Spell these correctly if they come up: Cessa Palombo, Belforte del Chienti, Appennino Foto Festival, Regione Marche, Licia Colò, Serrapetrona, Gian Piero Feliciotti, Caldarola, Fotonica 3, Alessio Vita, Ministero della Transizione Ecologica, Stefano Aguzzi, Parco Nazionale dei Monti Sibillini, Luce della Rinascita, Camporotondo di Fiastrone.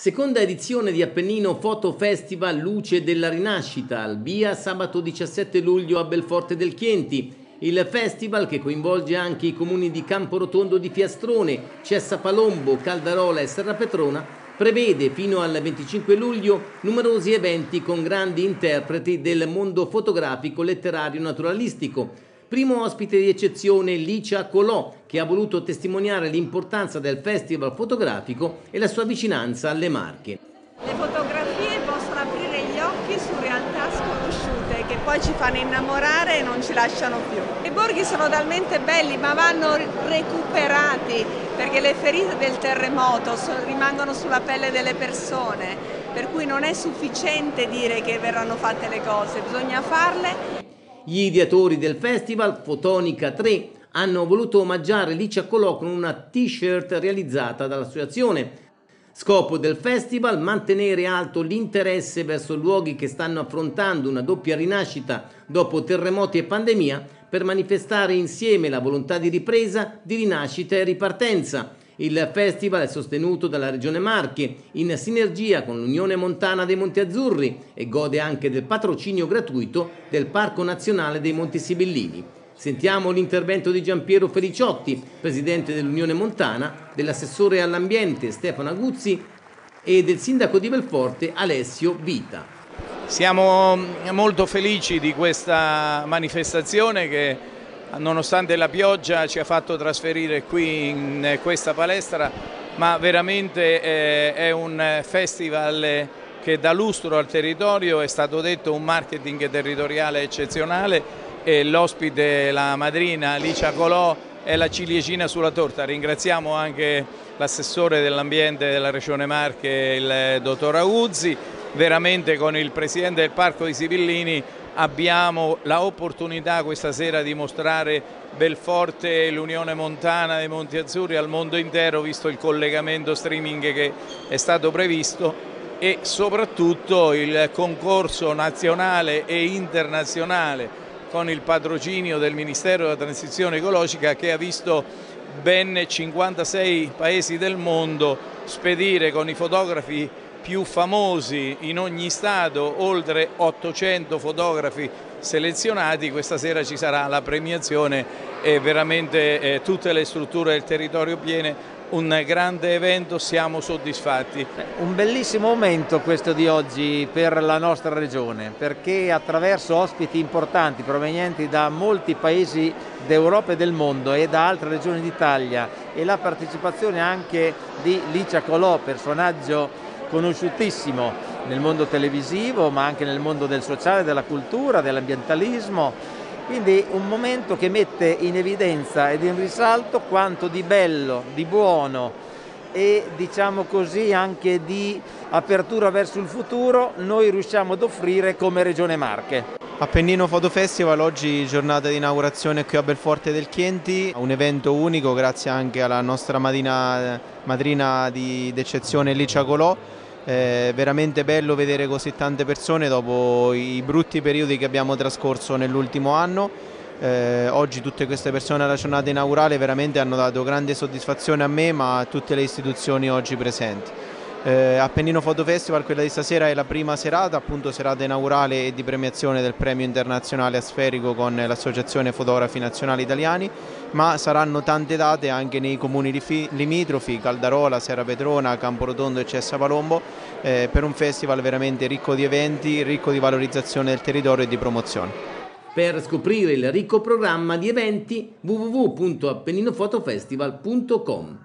Seconda edizione di Appennino Foto Festival Luce della Rinascita, al via sabato 17 luglio a Belforte del Chienti. Il festival, che coinvolge anche i comuni di Camporotondo di Fiastrone, Cessa Palombo, Caldarola e Serrapetrona, prevede fino al 25 luglio numerosi eventi con grandi interpreti del mondo fotografico, letterario e naturalistico. Primo ospite di eccezione Licia Colò, che ha voluto testimoniare l'importanza del festival fotografico e la sua vicinanza alle Marche. Le fotografie possono aprire gli occhi su realtà sconosciute che poi ci fanno innamorare e non ci lasciano più. I borghi sono talmente belli, ma vanno recuperati, perché le ferite del terremoto rimangono sulla pelle delle persone, per cui non è sufficiente dire che verranno fatte le cose, bisogna farle. Gli ideatori del festival, Fotonica 3, hanno voluto omaggiare Licia Colò con una t-shirt realizzata dall'associazione. Scopo del festival: mantenere alto l'interesse verso luoghi che stanno affrontando una doppia rinascita dopo terremoti e pandemia, per manifestare insieme la volontà di ripresa, di rinascita e ripartenza. Il festival è sostenuto dalla Regione Marche, in sinergia con l'Unione Montana dei Monti Azzurri, e gode anche del patrocinio gratuito del Parco Nazionale dei Monti Sibillini. Sentiamo l'intervento di Gian Piero Feliciotti, presidente dell'Unione Montana, dell'assessore all'ambiente Stefano Aguzzi e del sindaco di Belforte Alessio Vita. Siamo molto felici di questa manifestazione che, nonostante la pioggia, ci ha fatto trasferire qui in questa palestra, ma veramente è un festival che dà lustro al territorio, è stato detto un marketing territoriale eccezionale, e l'ospite, la madrina Licia Colò, è la ciliegina sulla torta. Ringraziamo anche l'assessore dell'ambiente della Regione Marche, il dottor Aguzzi. Veramente con il presidente del Parco di Sibillini abbiamo l'opportunità questa sera di mostrare Belforte e l'Unione Montana dei Monti Azzurri al mondo intero, visto il collegamento streaming che è stato previsto, e soprattutto il concorso nazionale e internazionale con il patrocinio del Ministero della Transizione Ecologica, che ha visto ben 56 paesi del mondo spedire con i fotografi più famosi in ogni stato, oltre 800 fotografi selezionati. Questa sera ci sarà la premiazione e veramente tutte le strutture del territorio piene. Un grande evento, siamo soddisfatti. Un bellissimo momento questo di oggi per la nostra regione, perché attraverso ospiti importanti provenienti da molti paesi d'Europa e del mondo e da altre regioni d'Italia, e la partecipazione anche di Licia Colò, personaggio conosciutissimo nel mondo televisivo, ma anche nel mondo del sociale, della cultura, dell'ambientalismo. Quindi un momento che mette in evidenza ed in risalto quanto di bello, di buono e, diciamo così, anche di apertura verso il futuro noi riusciamo ad offrire come Regione Marche. Appennino Foto Festival, oggi giornata di inaugurazione qui a Belforte del Chienti, un evento unico grazie anche alla nostra madrina d'eccezione Licia Colò. Veramente bello vedere così tante persone dopo i brutti periodi che abbiamo trascorso nell'ultimo anno. Oggi tutte queste persone alla giornata inaugurale veramente hanno dato grande soddisfazione a me, ma a tutte le istituzioni oggi presenti. Appennino Foto Festival, quella di stasera, è la prima serata, appunto serata inaugurale e di premiazione del premio internazionale asferico con l'Associazione Fotografi Nazionali Italiani, ma saranno tante date anche nei comuni limitrofi, Caldarola, Serrapetrona, Camporotondo e Cessa Palombo, per un festival veramente ricco di eventi, ricco di valorizzazione del territorio e di promozione. Per scoprire il ricco programma di eventi, www.appenninofotofestival.com.